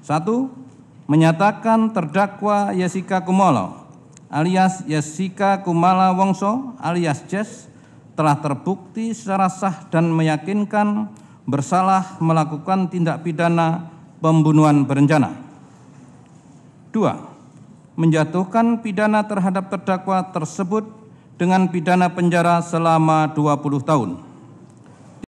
1. Menyatakan terdakwa Jessica Kumala alias Jessica Kumala Wongso alias Jess telah terbukti secara sah dan meyakinkan bersalah melakukan tindak pidana pembunuhan berencana. 2. Menjatuhkan pidana terhadap terdakwa tersebut dengan pidana penjara selama 20 tahun.